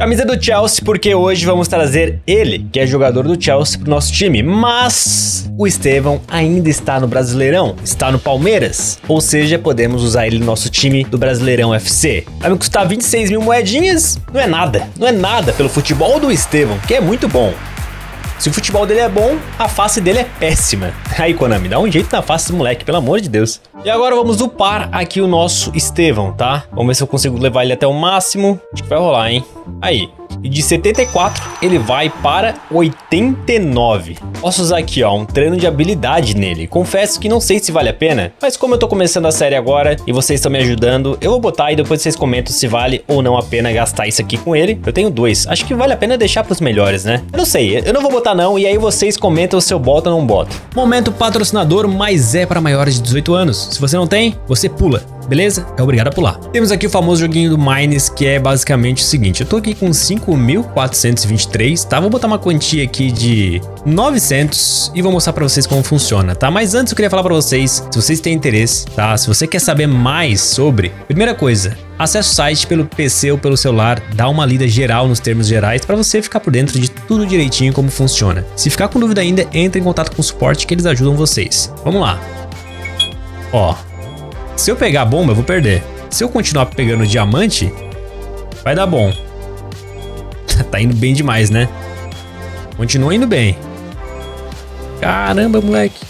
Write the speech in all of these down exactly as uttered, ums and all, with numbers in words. Camisa do Chelsea, porque hoje vamos trazer ele, que é jogador do Chelsea, pro nosso time. Mas o Estevão ainda está no Brasileirão, está no Palmeiras. Ou seja, podemos usar ele no nosso time do Brasileirão F C. Vai me custar vinte e seis mil moedinhas? Não é nada, não é nada pelo futebol do Estevão, que é muito bom. Se o futebol dele é bom, a face dele é péssima. Aí, Konami, dá um jeito na face do moleque, pelo amor de Deus. E agora vamos upar aqui o nosso Estevão, tá? Vamos ver se eu consigo levar ele até o máximo. Acho que vai rolar, hein? Aí. E de setenta e quatro, ele vai para oitenta e nove. Posso usar aqui, ó, um treino de habilidade nele. Confesso que não sei se vale a pena, mas como eu tô começando a série agora e vocês estão me ajudando, eu vou botar e depois vocês comentam se vale ou não a pena gastar isso aqui com ele. Eu tenho dois. Acho que vale a pena deixar pros melhores, né? Eu não sei, eu não vou botar não, e aí vocês comentam se eu boto ou não boto. Momento patrocinador, mas é para maiores de dezoito anos. Se você não tem, você pula. Beleza? É obrigado a pular. Temos aqui o famoso joguinho do Mines, que é basicamente o seguinte. Eu tô aqui com cinco mil quatrocentos e vinte e três, tá? Vou botar uma quantia aqui de novecentos e vou mostrar pra vocês como funciona, tá? Mas antes eu queria falar pra vocês, se vocês têm interesse, tá? Se você quer saber mais sobre... Primeira coisa... Acesse o site pelo P C ou pelo celular, dá uma lida geral nos termos gerais para você ficar por dentro de tudo direitinho como funciona. Se ficar com dúvida ainda, entre em contato com o suporte que eles ajudam vocês. Vamos lá. Ó, se eu pegar a bomba, eu vou perder. Se eu continuar pegando diamante, vai dar bom. Tá indo bem demais, né? Continua indo bem. Caramba, moleque.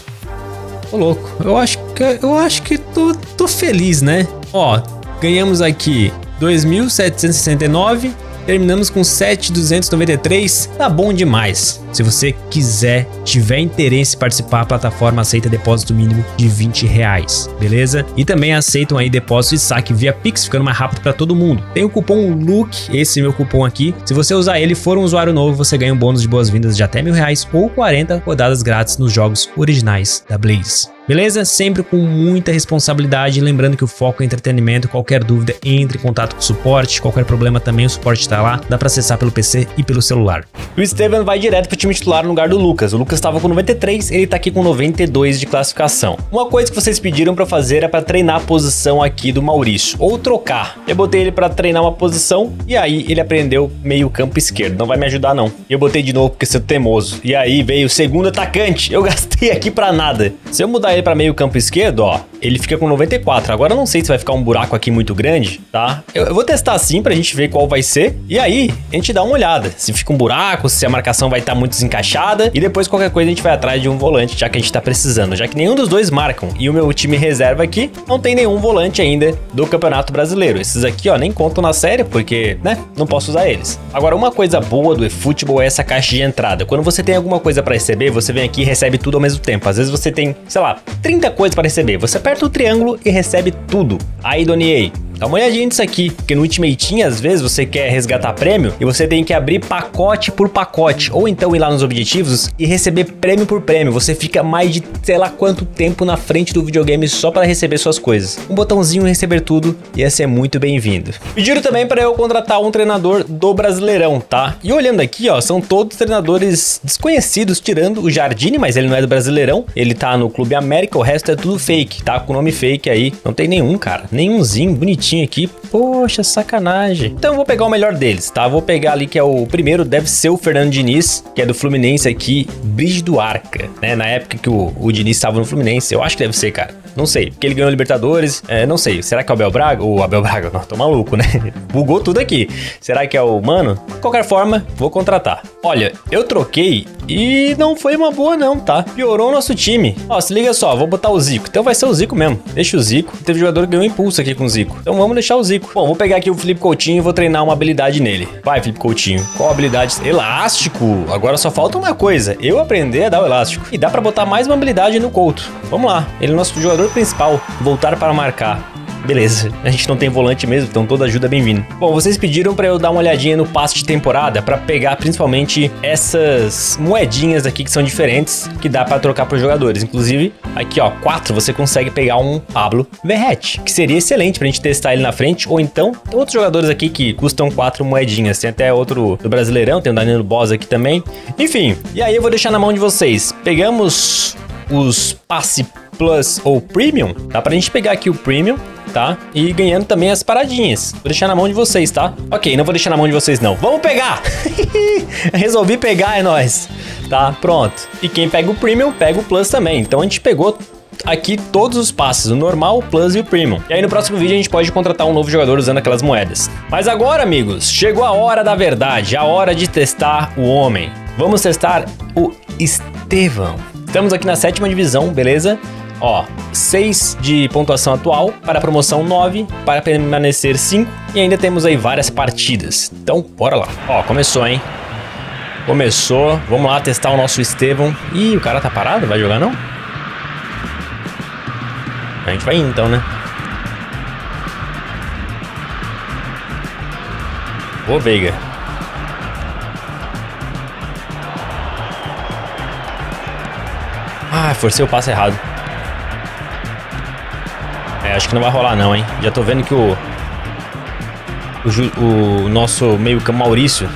Ô, louco. Eu acho que, eu acho que tô, tô feliz, né? Ó, ganhamos aqui dois mil setecentos e sessenta e nove, terminamos com sete mil duzentos e noventa e três, tá bom demais. Se você quiser, tiver interesse em participar, a plataforma aceita depósito mínimo de vinte reais, beleza? E também aceitam aí depósito e saque via Pix, ficando mais rápido para todo mundo. Tem o cupom LUK, esse meu cupom aqui. Se você usar ele e for um usuário novo, você ganha um bônus de boas-vindas de até mil reais ou quarenta rodadas grátis nos jogos originais da Blaze. Beleza? Sempre com muita responsabilidade, lembrando que o foco é entretenimento. Qualquer dúvida, entre em contato com o suporte. Qualquer problema também, o suporte tá lá. Dá pra acessar pelo P C e pelo celular. O Estevão vai direto pro time titular no lugar do Lucas. O Lucas estava com noventa e três, ele tá aqui com noventa e dois de classificação. Uma coisa que vocês pediram pra fazer era pra treinar a posição aqui do Maurício, ou trocar. Eu botei ele pra treinar uma posição e aí ele aprendeu meio campo esquerdo. Não vai me ajudar não. E eu botei de novo porque sou teimoso. E aí veio o segundo atacante. Eu gastei aqui pra nada. Se eu mudar ele para meio campo esquerdo, ó, ele fica com noventa e quatro. Agora eu não sei se vai ficar um buraco aqui muito grande, tá? Eu, eu vou testar assim pra gente ver qual vai ser. E aí, a gente dá uma olhada. Se fica um buraco, se a marcação vai estar muito desencaixada. E depois qualquer coisa a gente vai atrás de um volante, já que a gente tá precisando. Já que nenhum dos dois marcam. E o meu time reserva aqui não tem nenhum volante ainda do Campeonato Brasileiro. Esses aqui, ó, nem contam na série porque, né, não posso usar eles. Agora, uma coisa boa do eFootball é essa caixa de entrada. Quando você tem alguma coisa pra receber, você vem aqui e recebe tudo ao mesmo tempo. Às vezes você tem, sei lá, trinta coisas para receber. Você aperta o triângulo e recebe tudo. Aí, Doniei, dá uma olhadinha nisso aqui, porque no Ultimate, às vezes, você quer resgatar prêmio e você tem que abrir pacote por pacote, ou então ir lá nos objetivos e receber prêmio por prêmio. Você fica mais de, sei lá quanto tempo na frente do videogame só para receber suas coisas. Um botãozinho receber tudo ia ser muito bem-vindo. Pediram também para eu contratar um treinador do Brasileirão, tá? E olhando aqui, ó, são todos treinadores desconhecidos, tirando o Jardine, mas ele não é do Brasileirão, ele tá no Clube América, o resto é tudo fake, tá? Com nome fake aí, não tem nenhum, cara, nenhumzinho bonitinho aqui, poxa, sacanagem. Então eu vou pegar o melhor deles, tá? Vou pegar ali que é o primeiro, deve ser o Fernando Diniz, que é do Fluminense aqui, Brígido Arca, né? Na época que o, o Diniz estava no Fluminense, eu acho que deve ser, cara. Não sei, porque ele ganhou Libertadores, é, não sei. Será que é o Abel Braga? O Abel Braga, não, tô maluco, né? Bugou tudo aqui. Será que é o Mano? De qualquer forma, vou contratar. Olha, eu troquei e não foi uma boa não, tá? Piorou o nosso time. Ó, se liga só, vou botar o Zico. Então vai ser o Zico mesmo. Deixa o Zico. Teve jogador que ganhou impulso aqui com o Zico. Então vamos deixar o Zico. Bom, vou pegar aqui o Felipe Coutinho e vou treinar uma habilidade nele. Vai, Felipe Coutinho. Qual habilidade? Elástico. Agora só falta uma coisa. Eu aprender a dar o elástico. E dá pra botar mais uma habilidade no Couto. Vamos lá. Ele é o nosso jogador principal. Voltar para marcar. Beleza, a gente não tem volante mesmo, então toda ajuda é bem-vinda. Bom, vocês pediram pra eu dar uma olhadinha no passe de temporada pra pegar principalmente essas moedinhas aqui que são diferentes, que dá pra trocar pros jogadores. Inclusive, aqui ó, quatro, você consegue pegar um Pablo Verrete, que seria excelente pra gente testar ele na frente, ou então tem outros jogadores aqui que custam quatro moedinhas. Tem até outro do Brasileirão, tem o Danilo Bosa aqui também. Enfim, e aí eu vou deixar na mão de vocês. Pegamos os passe Plus ou Premium, dá pra gente pegar aqui o Premium tá? E ganhando também as paradinhas. Vou deixar na mão de vocês, tá? Ok, não vou deixar na mão de vocês, não. Vamos pegar! Resolvi pegar, é nóis. Tá, pronto. E quem pega o Premium, pega o Plus também. Então a gente pegou aqui todos os passes, o normal, o Plus e o Premium. E aí no próximo vídeo a gente pode contratar um novo jogador usando aquelas moedas. Mas agora, amigos, chegou a hora da verdade, a hora de testar o homem. Vamos testar o Estevão. Estamos aqui na sétima divisão, beleza? Ó, seis de pontuação atual, para a promoção nove, para permanecer cinco. E ainda temos aí várias partidas. Então, bora lá. Ó, começou, hein? Começou. Vamos lá testar o nosso Estevão. Ih, o cara tá parado? Vai jogar, não? A gente vai indo, então, né? Ô, Veiga. Ah, forcei o passo errado. É, acho que não vai rolar, não, hein? Já tô vendo que o... O, o nosso meio-campo Maurício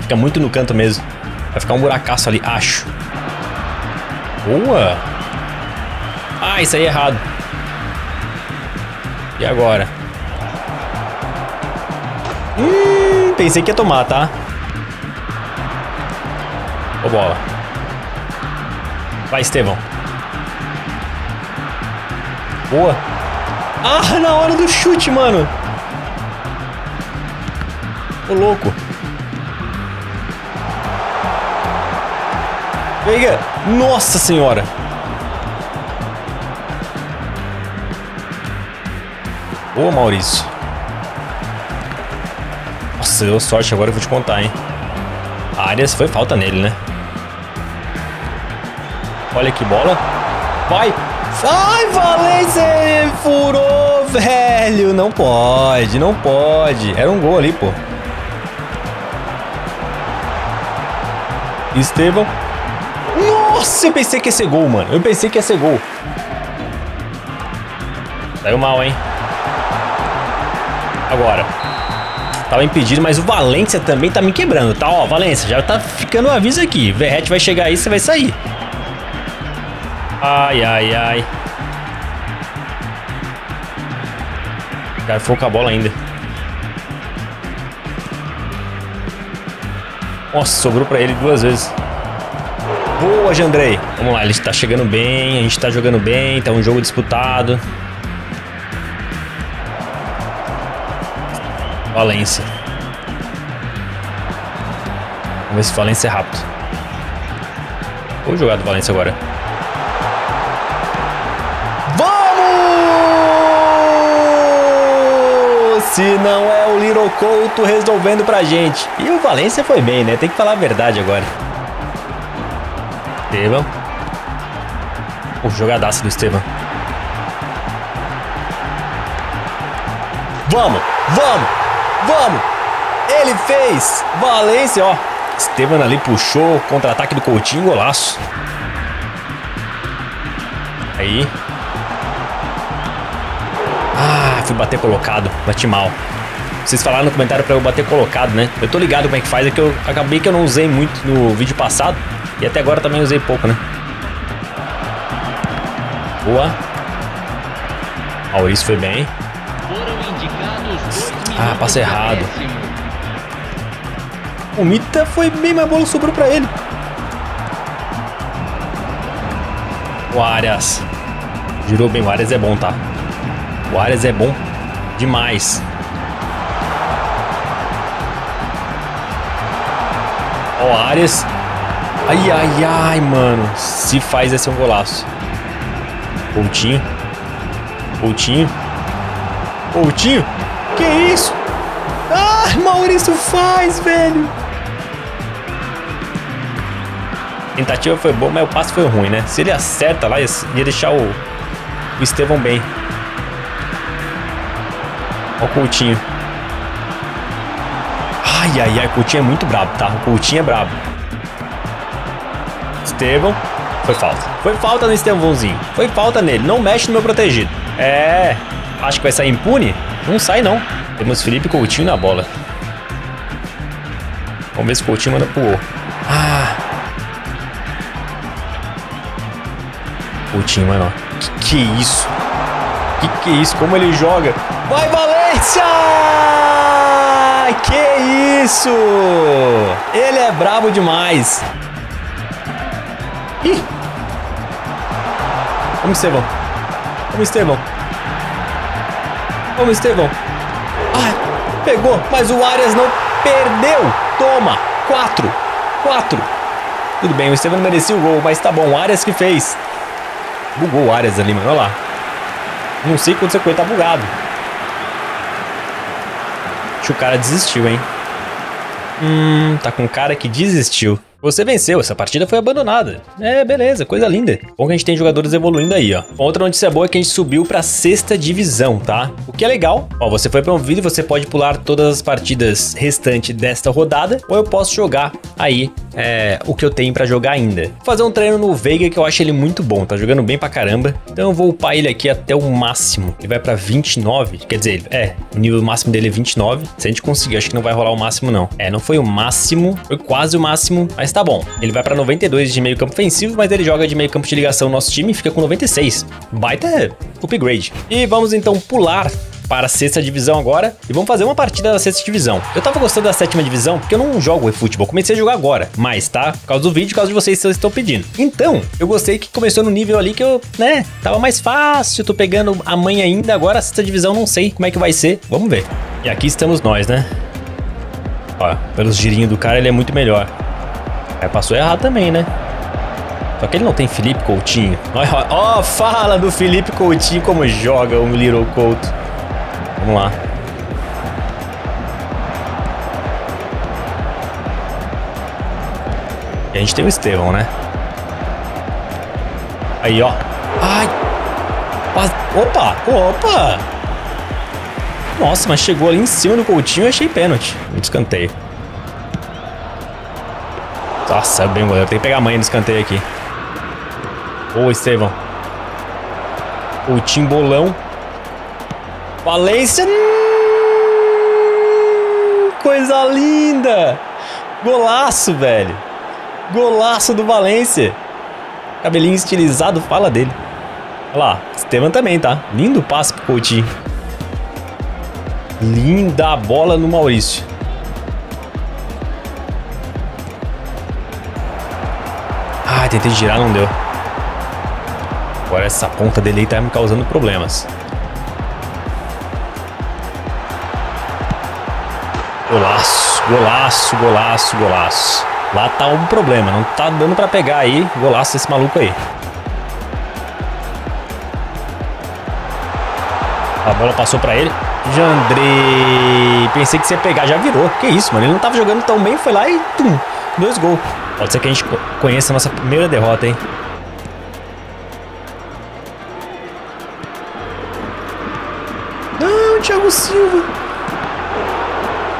fica muito no canto mesmo. Vai ficar um buracaço ali, acho. Boa! Ah, isso aí é errado. E agora? Hum, pensei que ia tomar, tá? Ô, bola. Vai, Estevão. Boa. Ah, na hora do chute, mano. Ô, louco. Veiga. Nossa senhora. Ô, Maurício. Nossa, deu sorte, agora eu vou te contar, hein? A Arias foi falta nele, né? Olha que bola. Vai. Ai, Valencia furou, velho. Não pode, não pode. Era um gol ali, pô. Estevão. Nossa, eu pensei que ia ser gol, mano. Eu pensei que ia ser gol. Saiu mal, hein? Agora. Tava impedido, mas o Valencia também tá me quebrando, tá? Ó, Valencia, já tá ficando o aviso aqui. Verrete vai chegar aí, você vai sair. Ai, ai, ai. O cara ficou com a bola ainda. Nossa, sobrou pra ele duas vezes. Boa, Jandrei. Vamos lá, ele tá chegando bem, a gente tá jogando bem, tá um jogo disputado. Valencia. Vamos ver se o Valencia é rápido. Vou jogar do Valencia agora. Vamos! Se não é o Little Couto resolvendo pra gente. E o Valencia foi bem, né? Tem que falar a verdade agora. Estevão. O jogadaço do Estevão. Vamos! Vamos! Vamos! Ele fez! Valencia, ó. Estevão ali puxou. Contra-ataque do Coutinho, golaço. Aí. Ah, fui bater colocado. Bati mal. Vocês falaram no comentário pra eu bater colocado, né? Eu tô ligado como é que faz. É que eu acabei que eu não usei muito no vídeo passado. E até agora também usei pouco, né? Boa. Maurício foi bem. Ah, passo errado. O Mita foi bem, mas a bola sobrou pra ele. O Arias. Girou bem, o Arias é bom, tá? O Arias é bom demais. Ó, o Arias. Ai, ai, ai, mano. Se faz, esse é um golaço. Coutinho. Coutinho. Coutinho. Que isso? Ah, Maurício faz, velho. A tentativa foi boa, mas o passe foi ruim, né? Se ele acerta lá, ia deixar o, o Estevão bem. Ó o Coutinho. Ai, ai, ai, o Coutinho é muito brabo, tá? O Coutinho é brabo. Estevão. Foi falta. Foi falta no Estevãozinho. Foi falta nele. Não mexe no meu protegido. É... Acho que vai sair impune? Não sai, não. Temos Felipe Coutinho na bola. Vamos ver se o Coutinho manda pro O. Ah! Coutinho, mano. Que, que isso? Que que é isso? Como ele joga? Vai, Valência! Que isso! Ele é brabo demais. Ih! Vamos, Estevão. Vamos, Estevão. Vamos, Estevão. Ah, pegou, mas o Arias não perdeu. Toma, quatro, quatro. Tudo bem, o Estevão não merecia o gol, mas tá bom, o Arias que fez. Bugou o Arias ali, mano, olha lá. Não sei quando você foi, tá bugado. Acho que o cara desistiu, hein. Hum, tá com um cara que desistiu. Você venceu, essa partida foi abandonada. É, beleza, coisa linda. Bom que a gente tem jogadores evoluindo aí, ó. Outra notícia boa é que a gente subiu pra sexta divisão, tá? O que é legal. Ó, você foi promovido e você pode pular todas as partidas restantes desta rodada, ou eu posso jogar aí é, o que eu tenho pra jogar ainda. Vou fazer um treino no Veiga, que eu acho ele muito bom, tá jogando bem pra caramba. Então eu vou upar ele aqui até o máximo. Ele vai pra vinte e nove, quer dizer, é, o nível máximo dele é vinte e nove. Se a gente conseguir, acho que não vai rolar o máximo, não. É, não foi o máximo, foi quase o máximo, mas tá bom, ele vai pra noventa e dois de meio campo ofensivo, mas ele joga de meio campo de ligação no nosso time e fica com noventa e seis. Baita upgrade. E vamos então pular para a sexta divisão agora e vamos fazer uma partida da sexta divisão. Eu tava gostando da sétima divisão porque eu não jogo eFootball, comecei a jogar agora, mas tá, por causa do vídeo, por causa de vocês que estão pedindo. Então, eu gostei que começou no nível ali que eu, né, tava mais fácil, tô pegando a mãe ainda, agora a sexta divisão não sei como é que vai ser, vamos ver. E aqui estamos nós, né? Ó, pelos girinhos do cara ele é muito melhor. É, passou errado também, né? Só que ele não tem Felipe Coutinho. Ó, oh, fala do Felipe Coutinho, como joga o Little Couto. Vamos lá. E a gente tem o Estevão, né? Aí, ó. Ai. Opa, opa. Nossa, mas chegou ali em cima do Coutinho e achei pênalti. Um escanteio. Nossa, bem, goleiro. Tem que pegar a manha no escanteio aqui. Ô, Estevão. O Timbolão. Valência. Hum, coisa linda. Golaço, velho. Golaço do Valência. Cabelinho estilizado, fala dele. Olha lá. Estevão também, tá? Lindo passe pro Coutinho. Linda a bola no Maurício. Ah, tentei girar, não deu. Agora essa ponta dele aí tá me causando problemas. Golaço, golaço, golaço, golaço. Lá tá um problema, não tá dando pra pegar aí. Golaço desse maluco aí. A bola passou pra ele. Jandrei. Pensei que você ia pegar, já virou. Que isso, mano, ele não tava jogando tão bem, foi lá e... Tum, dois gols. Pode ser que a gente conheça a nossa primeira derrota, hein? Não, Thiago Silva.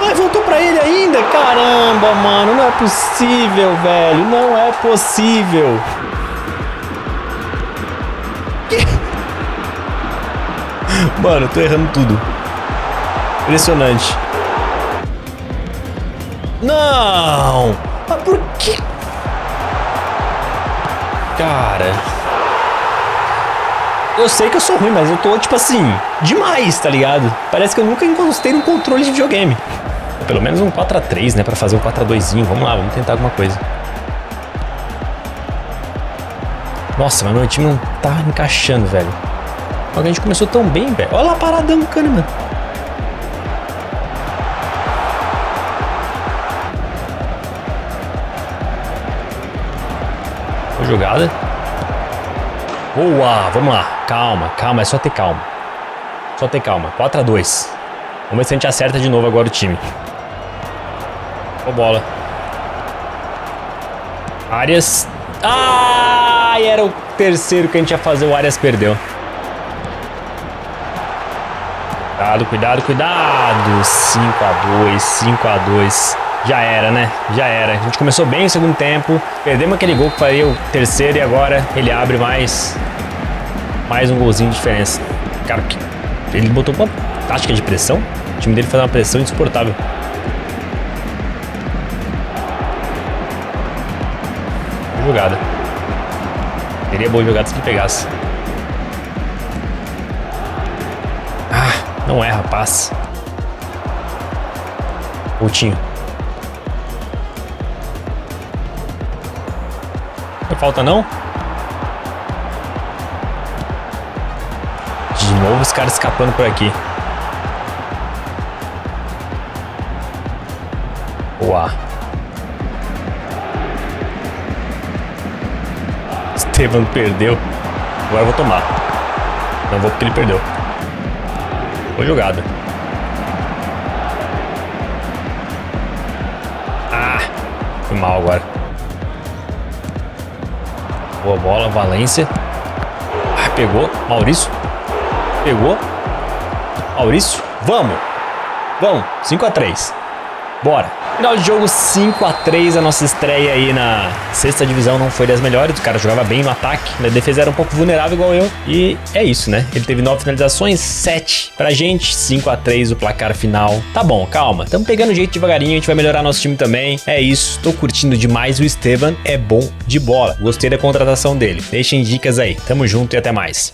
Ai, voltou pra ele ainda? Caramba, mano. Não é possível, velho. Não é possível. Que? Mano, eu tô errando tudo. Impressionante. Não! Mas por que? Cara, eu sei que eu sou ruim, mas eu tô, tipo assim, demais, tá ligado? Parece que eu nunca encostei no controle de videogame. Pelo menos um quatro a três, né, pra fazer um quatro a dois. Vamos lá, vamos tentar alguma coisa. Nossa, mas meu time não tá encaixando, velho. A gente começou tão bem, velho. Olha lá a parada do Kahneman, mano. Jogada. Boa, vamos lá. Calma, calma, é só ter calma. Só ter calma, quatro a dois. Vamos ver se a gente acerta de novo agora o time. Ó, bola. Arias. Ah, era o terceiro que a gente ia fazer, o Arias perdeu. Cuidado, cuidado, cuidado. cinco a dois, cinco a dois. Já era, né? Já era. A gente começou bem no segundo tempo. Perdemos aquele gol que faria o terceiro e agora ele abre mais mais um golzinho de diferença. Cara, ele botou uma tática de pressão. O time dele faz uma pressão insuportável. Boa jogada. Seria boa jogada se ele pegasse. Não erra passe. Coutinho. Não falta não? De novo os caras escapando por aqui. Boa. Estevam perdeu. Agora eu vou tomar. Não vou porque ele perdeu. Boa jogada. Ah, fui mal agora. Boa bola, Valência. Ah, pegou, Maurício. Pegou, Maurício. Vamos, vamos, cinco a três. Bora. Final de jogo, cinco a três. A nossa estreia aí na sexta divisão não foi das melhores. O cara jogava bem no ataque. Na defesa era um pouco vulnerável, igual eu. E é isso, né? Ele teve nove finalizações, sete pra gente. cinco a três o placar final. Tá bom, calma. Tamo pegando jeito devagarinho. A gente vai melhorar nosso time também. É isso. Tô curtindo demais. O Estevam é bom de bola. Gostei da contratação dele. Deixem dicas aí. Tamo junto e até mais.